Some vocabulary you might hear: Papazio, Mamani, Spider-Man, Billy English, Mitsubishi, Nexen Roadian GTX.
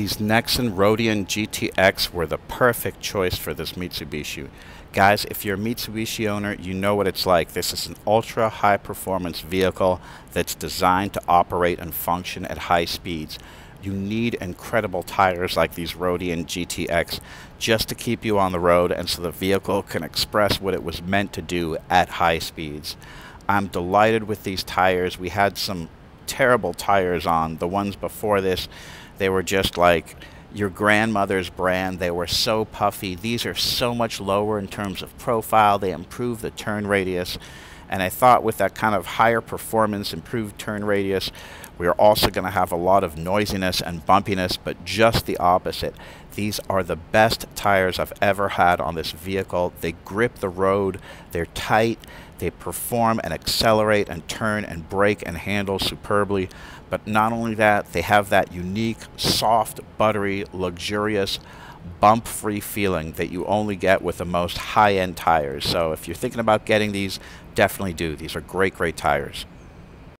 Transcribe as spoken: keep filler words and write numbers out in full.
these Nexen Roadian G T X were the perfect choice for this Mitsubishi. Guys, if you're a Mitsubishi owner, you know what it's like. This is an ultra high performance vehicle that's designed to operate and function at high speeds. You need incredible tires like these Roadian G T X just to keep you on the road and so the vehicle can express what it was meant to do at high speeds. I'm delighted with these tires. We had some terrible tires on. The ones before this, they were just like your grandmother's brand. They were so puffy. These are so much lower in terms of profile. They improve the turn radius. And I thought with that kind of higher performance, improved turn radius, we are also going to have a lot of noisiness and bumpiness, but just the opposite. These are the best tires I've ever had on this vehicle. They grip the road, they're tight, they perform and accelerate and turn and brake and handle superbly. But not only that, they have that unique, soft, buttery, luxurious, bump-free feeling that you only get with the most high-end tires. So if you're thinking about getting these, definitely do. These are great, great tires.